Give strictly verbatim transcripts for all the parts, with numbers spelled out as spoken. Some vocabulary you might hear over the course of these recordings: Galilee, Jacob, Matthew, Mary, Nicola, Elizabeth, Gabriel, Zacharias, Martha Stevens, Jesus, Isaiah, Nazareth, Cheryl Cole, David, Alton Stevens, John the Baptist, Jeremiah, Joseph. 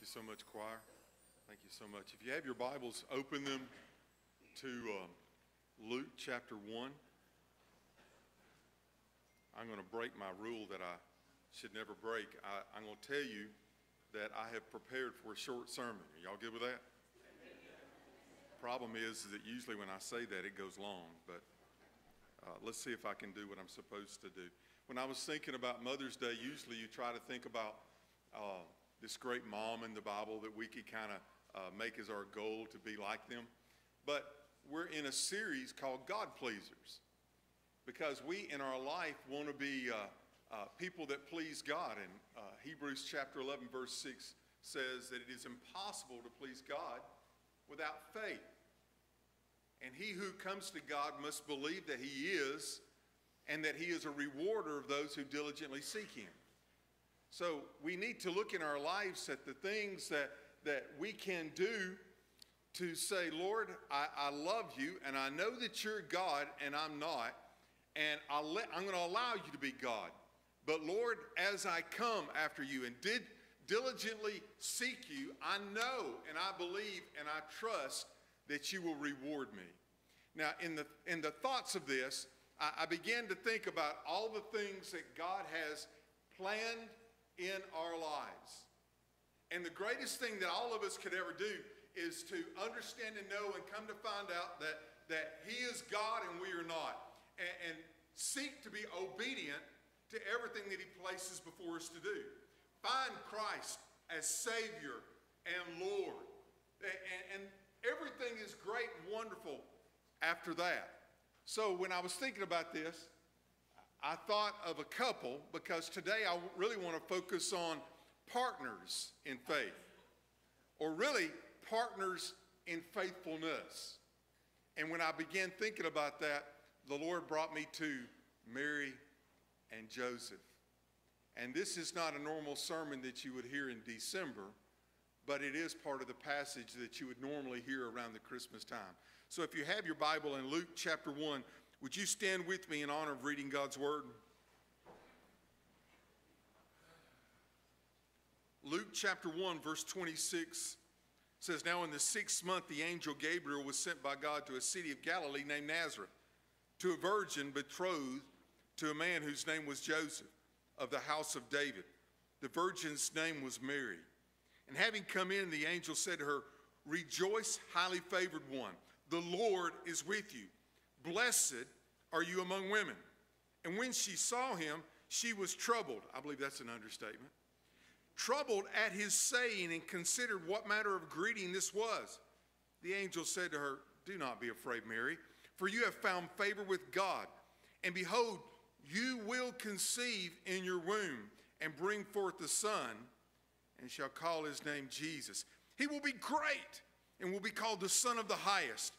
Thank you so much, choir. Thank you so much. If you have your Bibles, open them to uh, Luke chapter one. I'm going to break my rule that I should never break. I, I'm going to tell you that I have prepared for a short sermon. Are y'all good with that? Problem is, is that usually when I say that, it goes long. But uh, let's see if I can do what I'm supposed to do. When I was thinking about Mother's Day, usually you try to think about uh, this great mom in the Bible that we could kind of uh, make as our goal to be like them. But we're in a series called God Pleasers, because we in our life want to be uh, uh, people that please God. And uh, Hebrews chapter eleven verse six says that it is impossible to please God without faith. And he who comes to God must believe that he is, and that he is a rewarder of those who diligently seek him. So we need to look in our lives at the things that, that we can do to say, Lord, I, I love you, and I know that you're God and I'm not, and I'll let, I'm going to allow you to be God. But Lord, as I come after you and did diligently seek you, I know and I believe and I trust that you will reward me. Now, in the, in the thoughts of this, I, I began to think about all the things that God has planned in our lives. And the greatest thing that all of us could ever do is to understand and know and come to find out that, that he is God and we are not, and, and seek to be obedient to everything that he places before us to do. Find Christ as Savior and Lord, and, and everything is great and wonderful after that. So when I was thinking about this, I thought of a couple, because today I really want to focus on partners in faith, or really partners in faithfulness. And when I began thinking about that, the Lord brought me to Mary and Joseph. And this is not a normal sermon that you would hear in December, but it is part of the passage that you would normally hear around the Christmas time. So if you have your Bible in Luke chapter one, would you stand with me in honor of reading God's word? Luke chapter one verse twenty-six says, Now in the sixth month the angel Gabriel was sent by God to a city of Galilee named Nazareth, to a virgin betrothed to a man whose name was Joseph, of the house of David. The virgin's name was Mary. And having come in, the angel said to her, Rejoice, highly favored one, the Lord is with you. Blessed are you among women. And when she saw him, she was troubled. I believe that's an understatement. Troubled at his saying, and considered what manner of greeting this was. The angel said to her, Do not be afraid, Mary, for you have found favor with God. And behold, you will conceive in your womb and bring forth a son, and shall call his name Jesus. He will be great and will be called the Son of the Highest.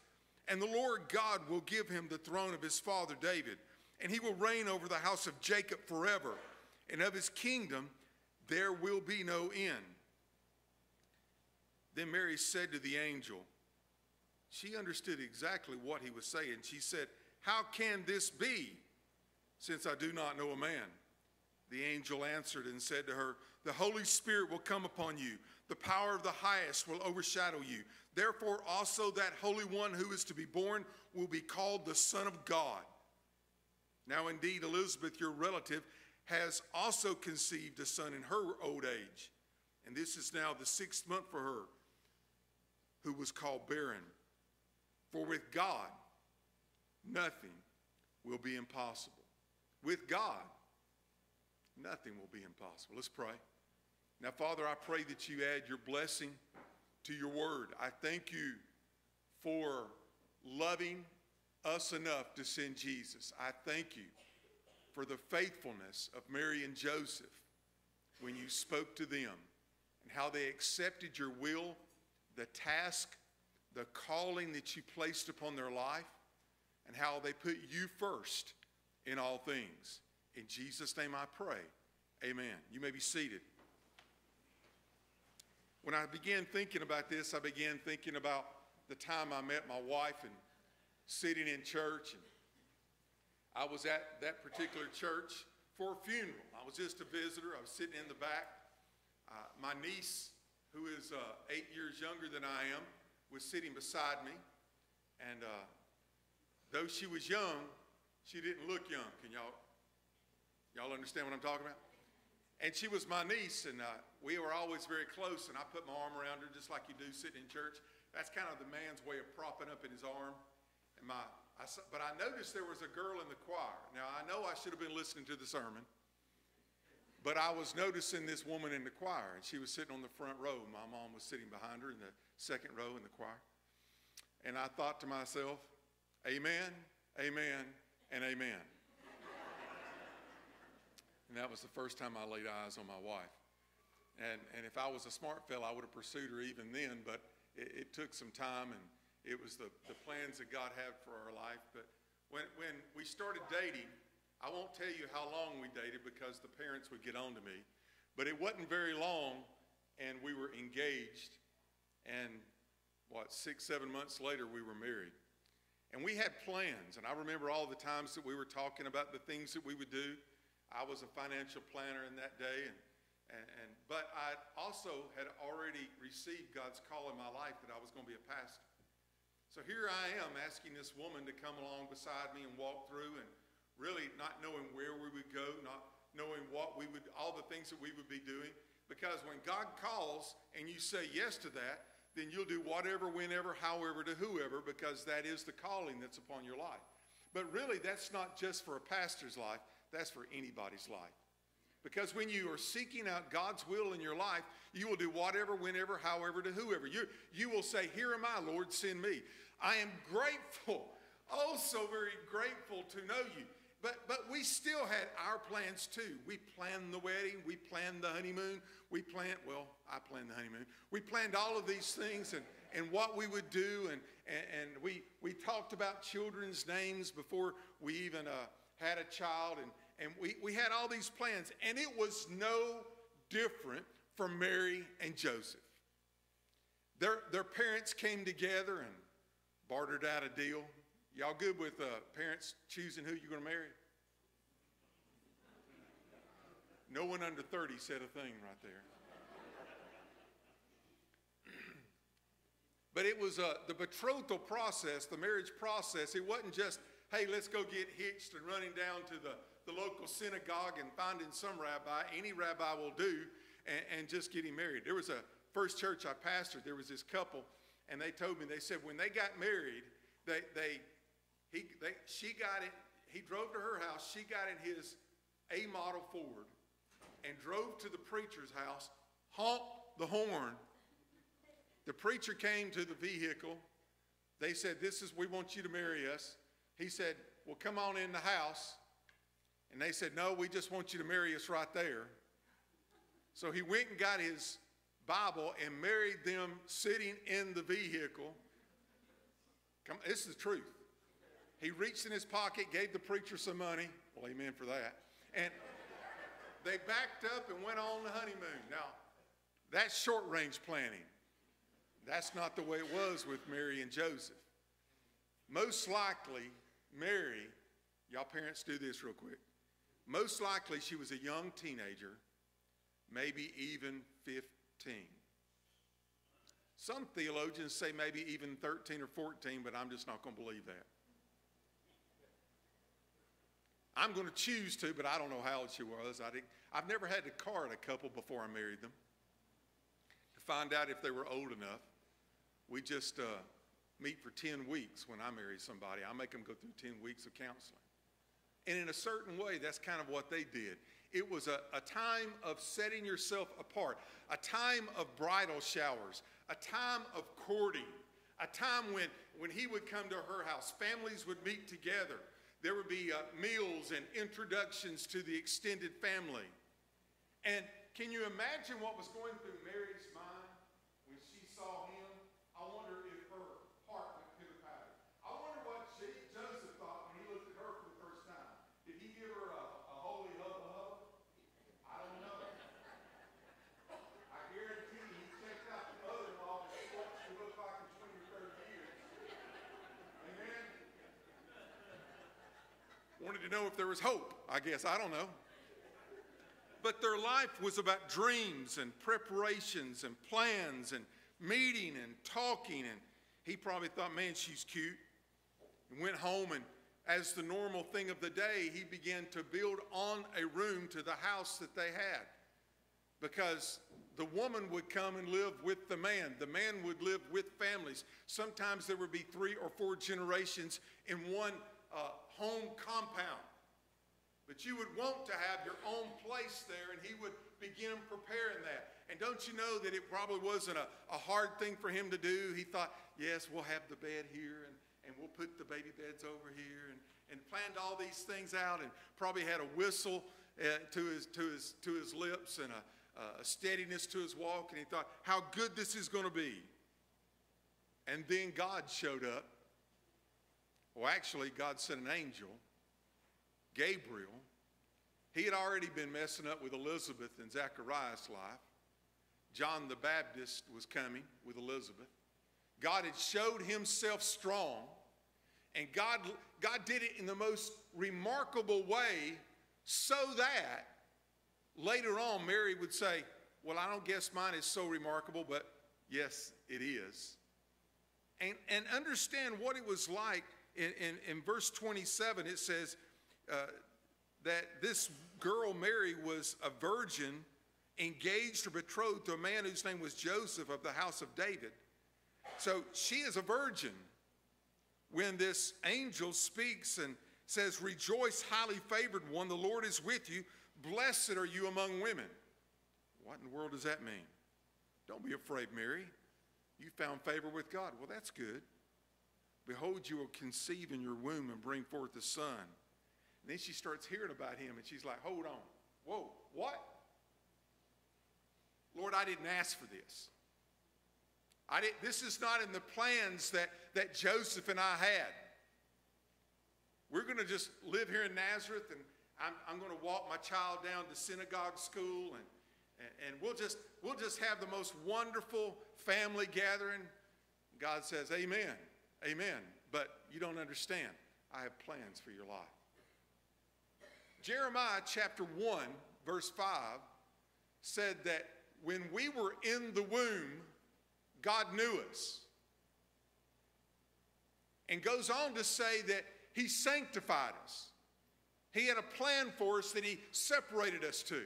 And the Lord God will give him the throne of his father David, and he will reign over the house of Jacob forever, and of his kingdom there will be no end. Then Mary said to the angel, she understood exactly what he was saying. She said, How can this be, since I do not know a man? The angel answered and said to her, The Holy Spirit will come upon you. The power of the highest will overshadow you. Therefore also that Holy One who is to be born will be called the Son of God. Now indeed Elizabeth, your relative, has also conceived a son in her old age. And this is now the sixth month for her, who was called barren. For with God, nothing will be impossible. With God, nothing will be impossible. Let's pray. Now, Father, I pray that you add your blessing to your word. I thank you for loving us enough to send Jesus. I thank you for the faithfulness of Mary and Joseph when you spoke to them, and how they accepted your will, the task, the calling that you placed upon their life, and how they put you first in all things. In Jesus' name I pray, amen. You may be seated. When I began thinking about this, I began thinking about the time I met my wife and sitting in church. And I was at that particular church for a funeral. I was just a visitor. I was sitting in the back. Uh, my niece who is uh, eight years younger than I am, was sitting beside me. And uh, though she was young, she didn't look young. Can y'all y'all understand what I'm talking about? And she was my niece, and uh, we were always very close, and I put my arm around her just like you do sitting in church. That's kind of the man's way of propping up in his arm. And my, I, but I noticed there was a girl in the choir. Now, I know I should have been listening to the sermon, but I was noticing this woman in the choir, and she was sitting on the front row. My mom was sitting behind her in the second row in the choir. And I thought to myself, amen, amen, and amen. And that was the first time I laid eyes on my wife. And, and if I was a smart fella, I would have pursued her even then, but it, it took some time, and it was the, the plans that God had for our life. But when, when we started dating, I won't tell you how long we dated because the parents would get on to me, but it wasn't very long, and we were engaged, and what, six, seven months later, we were married. And we had plans, and I remember all the times that we were talking about the things that we would do. I was a financial planner in that day, and, and, and but I also had already received God's call in my life that I was going to be a pastor. So here I am asking this woman to come along beside me and walk through, and really not knowing where we would go, not knowing what we would, all the things that we would be doing. Because when God calls and you say yes to that, then you'll do whatever, whenever, however, to whoever, because that is the calling that's upon your life. But really, that's not just for a pastor's life. That's for anybody's life. Because when you are seeking out God's will in your life, you will do whatever, whenever, however, to whoever. You, you will say, here am I, Lord, send me. I am grateful, oh, so very grateful to know you. But, but we still had our plans too. We planned the wedding. We planned the honeymoon. We planned, well, I planned the honeymoon. We planned all of these things and, and what we would do. And, and, and we, we talked about children's names before we even uh, had a child. And, and we, we had all these plans. And it was no different for Mary and Joseph. Their, their parents came together and bartered out a deal. Y'all good with uh, parents choosing who you're going to marry? No one under thirty said a thing right there. But it was uh, the betrothal process, the marriage process. It wasn't just, hey, let's go get hitched and running down to the, the local synagogue and finding some rabbi. Any rabbi will do, and, and just getting married. There was a first church I pastored. There was this couple, and they told me, they said when they got married, they, they He, they, she got it, he drove to her house, she got in his A model Ford and drove to the preacher's house, honked the horn. The preacher came to the vehicle. They said, this is, we want you to marry us. He said, well, come on in the house. And they said, no, we just want you to marry us right there. So he went and got his Bible and married them sitting in the vehicle. Come, this is the truth. He reached in his pocket, gave the preacher some money. Well, amen for that. And they backed up and went on the honeymoon. Now, that's short-range planning. That's not the way it was with Mary and Joseph. Most likely, Mary, y'all parents do this real quick. Most likely, she was a young teenager, maybe even fifteen. Some theologians say maybe even thirteen or fourteen, but I'm just not going to believe that. I'm going to choose to, but I don't know how old she was. I didn't, I've never had to card a couple before I married them to find out if they were old enough. We just uh, meet for ten weeks when I marry somebody. I make them go through ten weeks of counseling. And in a certain way, that's kind of what they did. It was a, a time of setting yourself apart, a time of bridal showers, a time of courting, a time when, when he would come to her house, families would meet together. There would be uh, meals and introductions to the extended family. And can you imagine what was going through Mary's mind when she saw him? I wonder if her heart went pitter-patter. I wonder what she, Joseph thought when he looked at her for the first time. Did he give her a, a holy hug-a-hug? I don't know. I guarantee he checked out the mother-in-law and what she looked like in twenty or thirty years. Amen? Wanted to know if there was hope, I guess. I don't know. but their life was about dreams and preparations and plans and meeting and talking. And he probably thought, man, she's cute, and went home, and as the normal thing of the day, he began to build on a room to the house that they had, because the woman would come and live with the man. The man would live with families. Sometimes there would be three or four generations in one uh, home compound. But you would want to have your own place there, and he would begin preparing that. And don't you know that it probably wasn't a, a hard thing for him to do? He thought, yes, we'll have the bed here, and, and we'll put the baby beds over here, and, and planned all these things out, and probably had a whistle uh, to his, to his, to his lips, and a Uh, a steadiness to his walk, and he thought, how good this is going to be. And then God showed up. Well, actually, God sent an angel, Gabriel. He had already been messing up with Elizabeth and Zacharias' life. John the Baptist was coming with Elizabeth. God had showed himself strong, and God, God did it in the most remarkable way, so that later on, Mary would say, well, I don't guess mine is so remarkable, but yes, it is. And, and understand what it was like. In, in, in verse twenty-seven, it says uh, that this girl, Mary, was a virgin, engaged or betrothed to a man whose name was Joseph of the house of David. So she is a virgin when this angel speaks and says, rejoice, highly favored one, the Lord is with you. Blessed are you among women. What in the world does that mean? Don't be afraid, Mary. You found favor with God. Well, that's good. Behold, you will conceive in your womb and bring forth a son. And then she starts hearing about him, and she's like, hold on. Whoa, what? Lord, I didn't ask for this. I didn't, this is not in the plans that, that Joseph and I had. We're going to just live here in Nazareth, and I'm, I'm going to walk my child down to synagogue school, and, and, and we'll, just, we'll just have the most wonderful family gathering. God says, amen, amen, but you don't understand. I have plans for your life. Jeremiah chapter one, verse five, said that when we were in the womb, God knew us. And goes on to say that he sanctified us. He had a plan for us that he separated us to.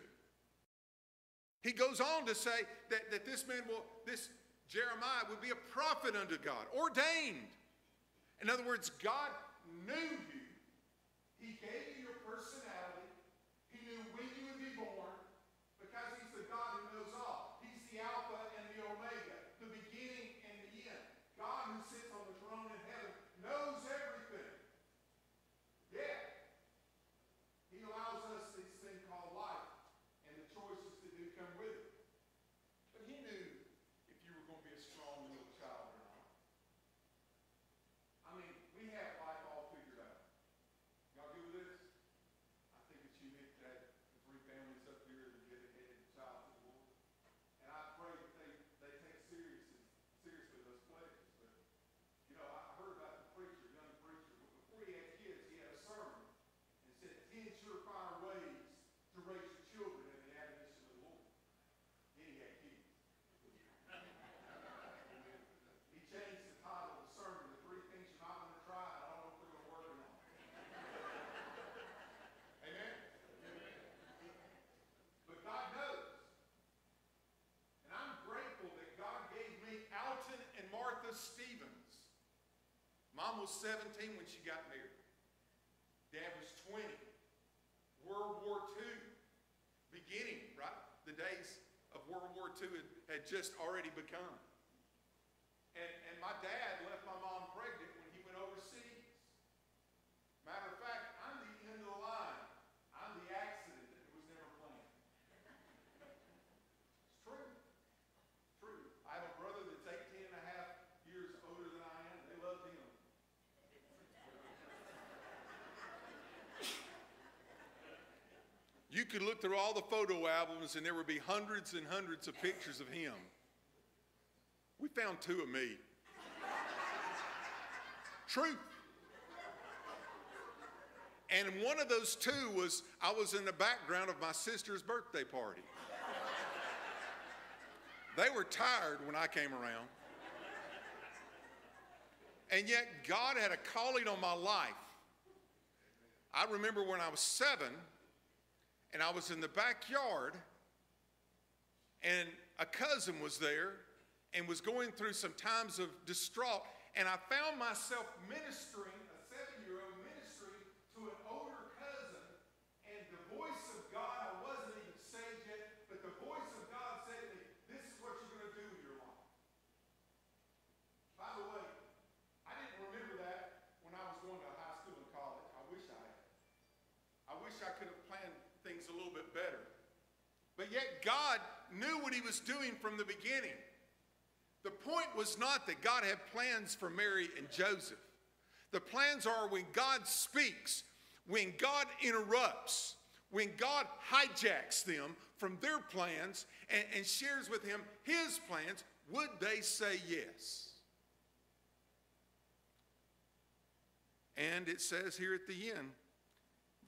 He goes on to say that, that this man will, this Jeremiah would be a prophet unto God, ordained. In other words, God knew you. He gave you your personality. He knew when you would be born, because he's the God who knows all. He's the Alpha and the Omega, the beginning and the end. God who sits on the throne in heaven knows everything. Yeah. He allows us this thing called life and the choices that do come with it. But he knew if you were going to be a strong little child or not. I mean, we have life all figured out. Y'all good with this? I think it's unique that the three families up here that get ahead of the child to the Lord. And I pray that they, they take seriously, seriously those pledges. But, you know, I heard about the preacher, young preacher, but before he had kids, he had a sermon. ten surefire ways to raise your children in the admonition of the Lord. Then he had kids. He changed the title of the sermon to three things you're not going to try. I don't know if they're going to work or not. Amen? Amen? But God knows. And I'm grateful that God gave me Alton and Martha Stevens. Mom was seventeen when she got married. Dad was twenty. World War Two beginning, right? The days of World War Two had, had just already begun. And, and my dad left my mom pregnant when he went overseas. Matter of fact, I'm the end of the line. I'm the accident that was never planned. It's true. True. I have a brother that's eighteen and a half years older than I am. They love him. You could look through all the photo albums and there would be hundreds and hundreds of pictures of him. We found two of me. Truth. And one of those two was, I was in the background of my sister's birthday party. They were tired when I came around. And yet God had a calling on my life. I remember when I was seven, and I was in the backyard, and a cousin was there and was going through some times of distraught, and I found myself ministering, a seven-year-old ministering to an older cousin, and the voice of God, I wasn't even saved yet, but the voice of God said to me, this is what you're going to do with your life. By the way, I didn't remember that when I was going to high school and college. I wish I had. I wish I could have planned things a little bit better. But yet God knew what he was doing from the beginning. The point was not that God had plans for Mary and Joseph. The plans are when God speaks, when God interrupts, when God hijacks them from their plans and, and shares with him his plans, would they say yes? And it says here at the end,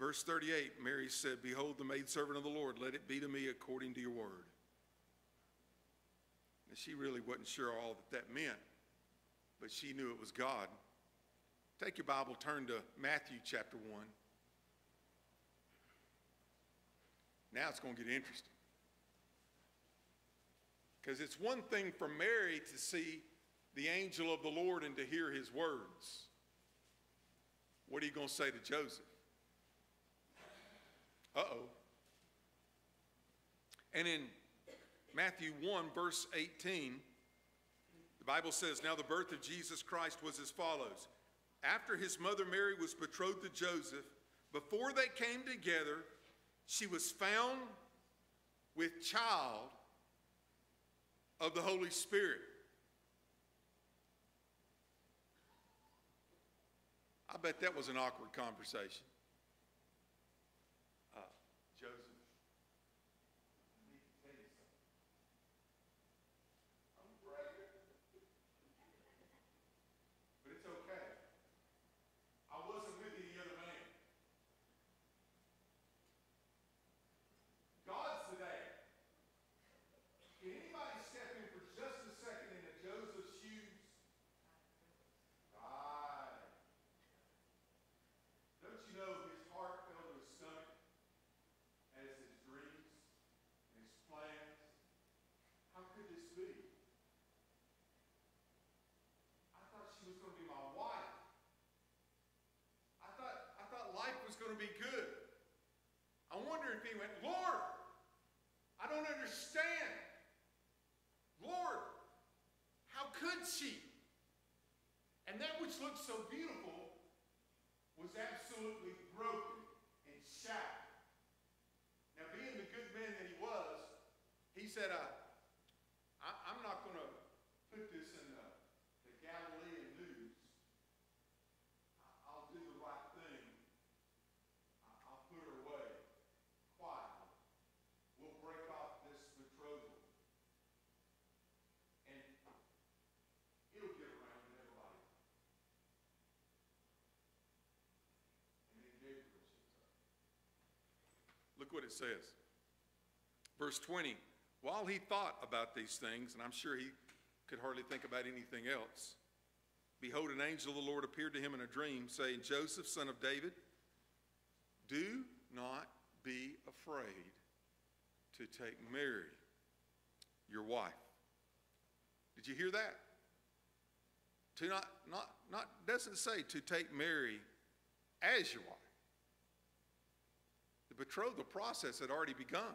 verse thirty-eight, Mary said, behold, the maidservant of the Lord, let it be to me according to your word. And she really wasn't sure all that that meant, but she knew it was God. Take your Bible, turn to Matthew chapter one. Now it's going to get interesting. Because it's one thing for Mary to see the angel of the Lord and to hear his words. What are you going to say to Joseph? Uh-oh. And in Matthew one, verse eighteen, the Bible says, now the birth of Jesus Christ was as follows. After his mother Mary was betrothed to Joseph, before they came together, she was found with child of the Holy Spirit. I bet that was an awkward conversation. Be good. I wonder if he went, Lord, I don't understand. Lord, how could she? And that which looked so beautiful was absolutely broken and shattered. Now, being the good man that he was, he said, I, I, I'm not going to put this in the, the Galilean news. Look what it says. Verse twenty, while he thought about these things, and I'm sure he could hardly think about anything else, behold, an angel of the Lord appeared to him in a dream, saying, Joseph, son of David, do not be afraid to take Mary, your wife. Did you hear that? To not, not, not, doesn't say to take Mary as your wife. Betrothal process had already begun.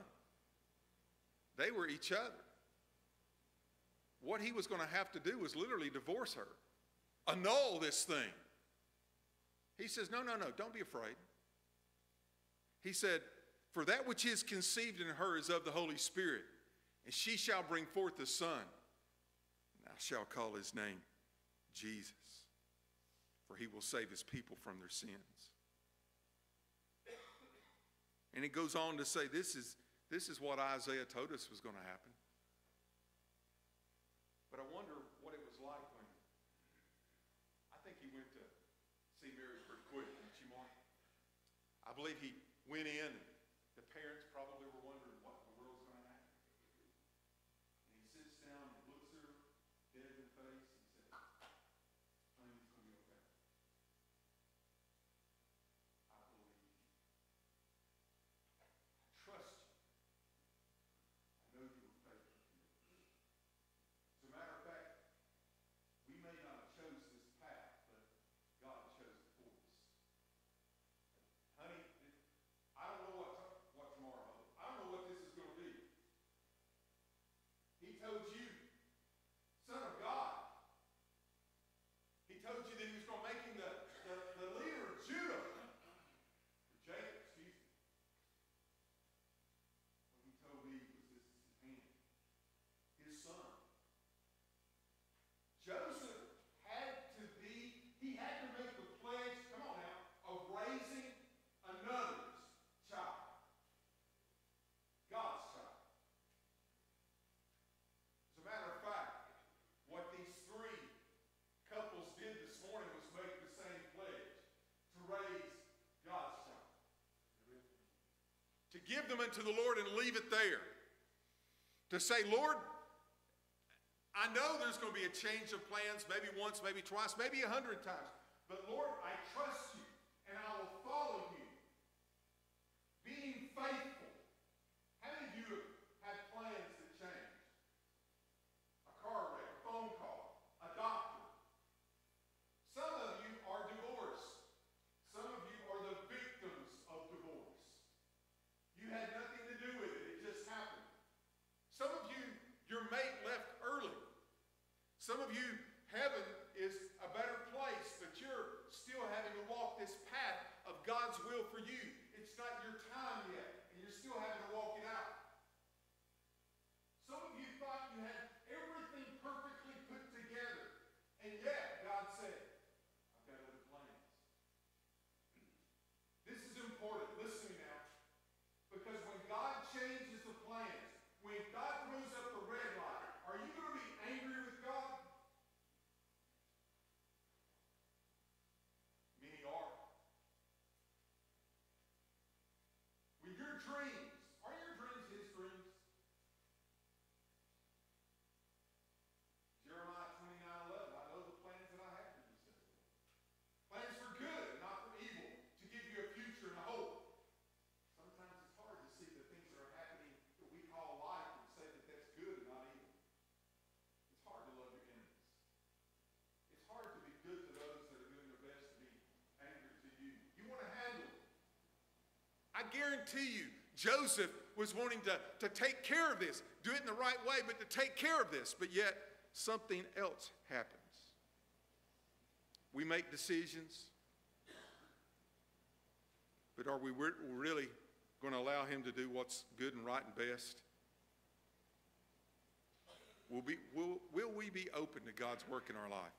They were each other. What he was going to have to do was literally divorce her, annul this thing. He says, no, no, no, don't be afraid. He said, for that which is conceived in her is of the Holy Spirit, and she shall bring forth a son, and I shall call his name Jesus, for he will save his people from their sins. And it goes on to say, this is, this is what Isaiah told us was going to happen. But I wonder what it was like when, I think he went to see Mary pretty quick, didn't you, Mark? I believe he went in, and the parents probably were wondering what in the world's going to happen. And he sits down and looks her dead in the face and says, "Honey, it's going to be okay. I believe you. I trust you. I know you were faithful to me." As a matter of fact, we may not have chosen this path, but God chose it for us. Honey, I don't know what, what tomorrow holds. I don't know what this is going to be. He told you, Son of God. He told you that he was going to make him the, the, the leader of Judah. Or Jacob, excuse me. What he told me was this is his hand. His son. Joseph had to be, he had to make the pledge, come on now, of raising another's child. God's child. As a matter of fact, what these three couples did this morning was make the same pledge to raise God's child. To give them unto the Lord and leave it there. To say, Lord, I know there's going to be a change of plans, maybe once, maybe twice, maybe a hundred times. But Lord, I trust you, and I will follow you. Being faithful. How many of you have plans that change? A car wreck, a phone call, a doctor. Some of you are divorced. Some of you are the victims of divorce. You had nothing to do with it. It just happened. Some of you, your mate left early. Some of you, heaven is a better place, but you're still having to walk this path of God's will for you. It's not your time yet, and you're still having to walk it out. Some of you thought you had everything perfectly put together, and yet God said, I've got other plans. This is important. Listen to me now, because when God changes the plans, when God throws up the red light, are you going to be angry with God? Many are. When your dreams, are your dreams his dreams? Jeremiah twenty-nine eleven, I know the plans that I have for you, says the Lord. Plans for good, not for evil, to give you a future and a hope. Sometimes it's hard to see the things that are happening that we call life and say that that's good and not evil. It's hard to love your enemies. It's hard to be good to those that are doing their best to be angry to you. You want to handle it. I guarantee you, Joseph was wanting to, to take care of this. Do it in the right way, but to take care of this. But yet, something else happens. We make decisions, but are we really going to allow him to do what's good and right and best? Will, be, will, will we be open to God's work in our life?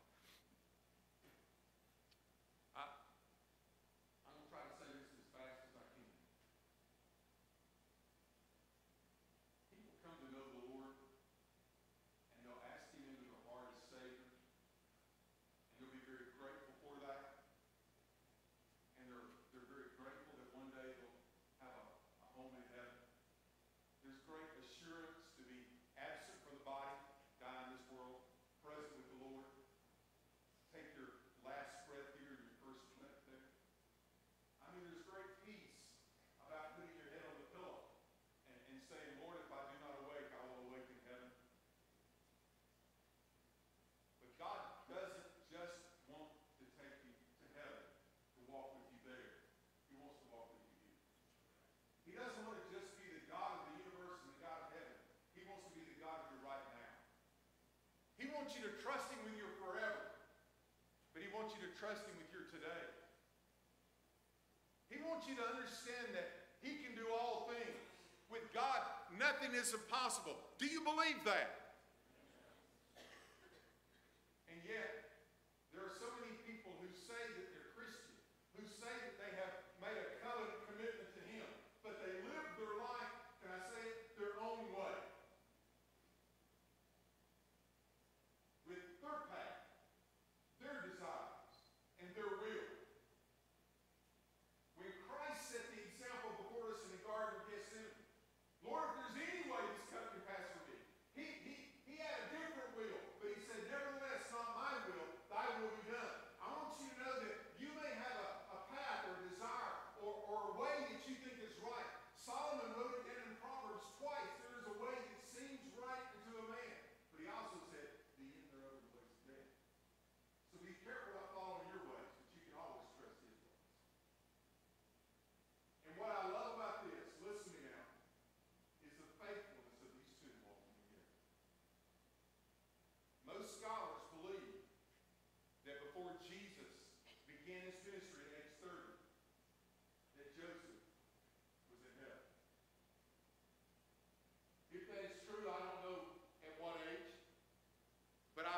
He wants you to trust him with your forever, but he wants you to trust him with your today. He wants you to understand that he can do all things. With God, nothing is impossible. Do you believe that? And yet, there are so many people who say that they're Christian, who say that they have made a covenant commitment to him, but they live their life, can I say it, their own way. Their path, their desires, and their will. When Christ set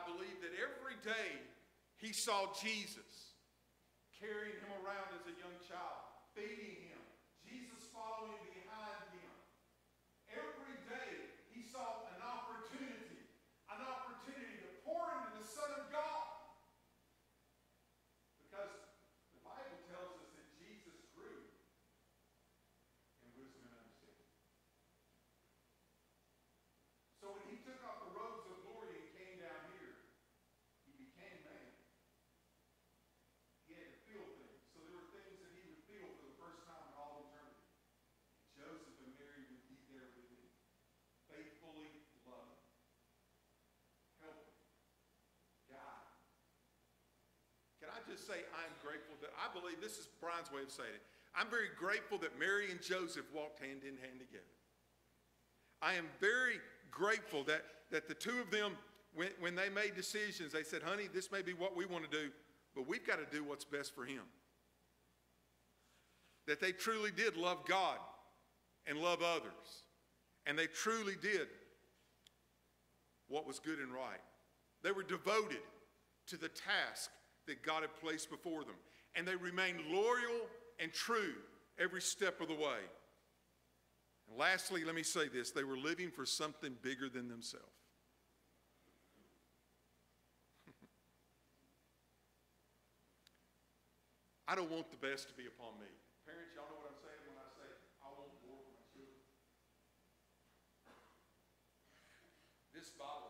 believe that every day he saw Jesus, carrying him around as a young child, feeding him, Jesus following behind him. Every day he saw an opportunity, an opportunity to pour into the Son of God. Because the Bible tells us that Jesus grew in wisdom and understanding. So when he took off the robes of glory and came down here, he became man. He had to feel things. So there were things that he would feel for the first time in all eternity. Joseph and Mary would be there with him, faithfully loving, helping, guiding. Can I just say I'm grateful that, I believe this is Brian's way of saying it, I'm very grateful that Mary and Joseph walked hand in hand together. I am very grateful that, that the two of them, when, when they made decisions, they said, honey, this may be what we want to do, but we've got to do what's best for him. That they truly did love God and love others. And they truly did what was good and right. They were devoted to the task that God had placed before them. And they remained loyal and true every step of the way. And lastly, let me say this. They were living for something bigger than themselves. I don't want the best to be upon me. Parents, y'all know what I'm saying when I say I want more for my children. This Bible